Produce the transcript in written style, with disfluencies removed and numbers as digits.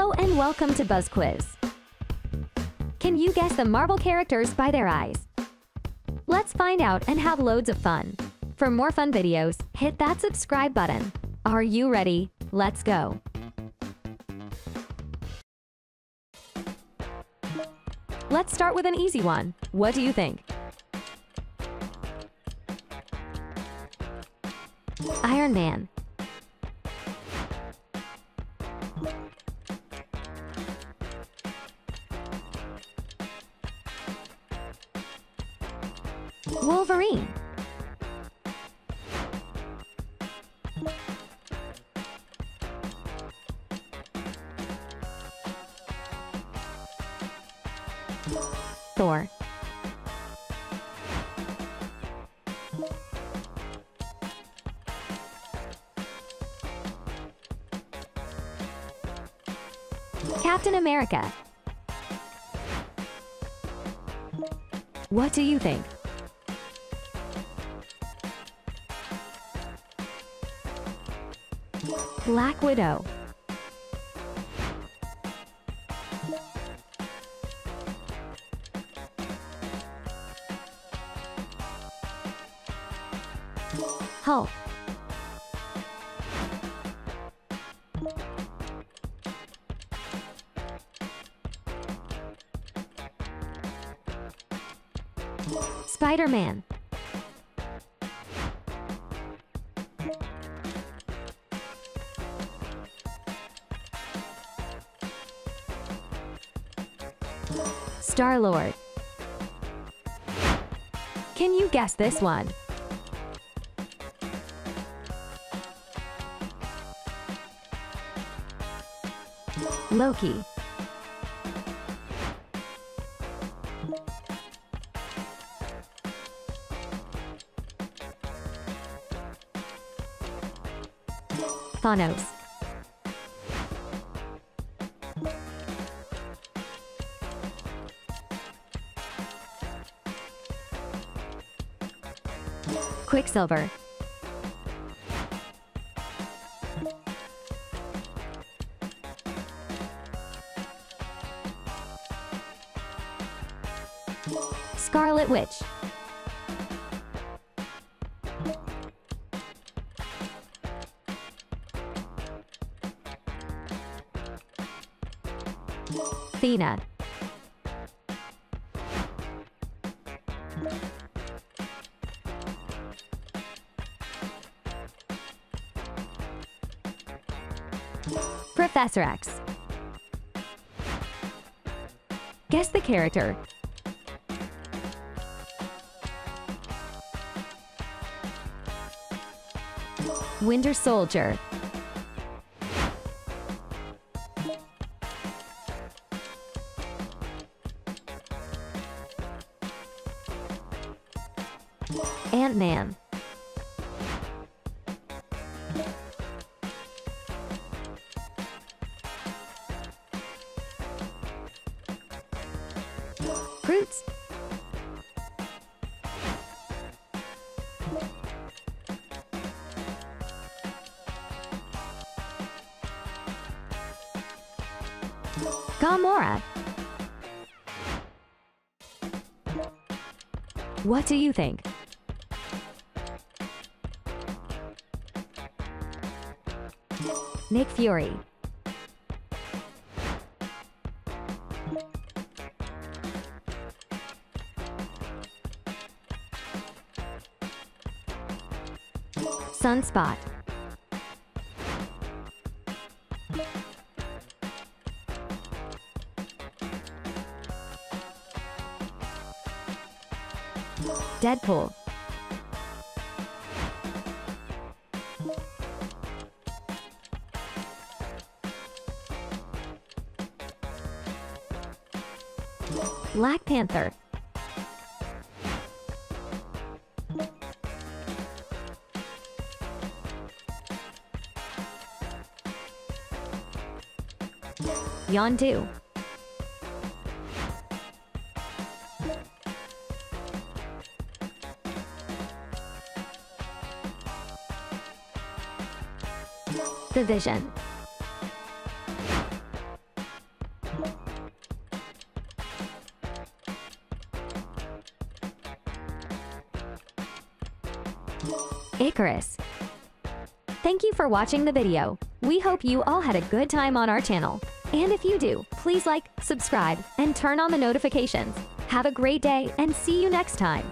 Hello and welcome to Buzz Quiz. Can you guess the Marvel characters by their eyes? Let's find out and have loads of fun. For more fun videos, hit that subscribe button. Are you ready? Let's go. Let's start with an easy one. What do you think? Iron Man. Wolverine. Thor. Captain America. What do you think? Black Widow. Hulk. Spider-Man. Star-Lord. Can you guess this one? Loki. Thanos. Quicksilver. Scarlet Witch. Thena. Professor X. Guess the character. Winter Soldier. Ant-Man. Fruits. Gamora. What do you think? Nick Fury. Sunspot. Deadpool. Black Panther. Yondu. The Vision. Icarus. Thank you for watching the video. We hope you all had a good time on our channel. And if you do, please like, subscribe, and turn on the notifications. Have a great day and see you next time.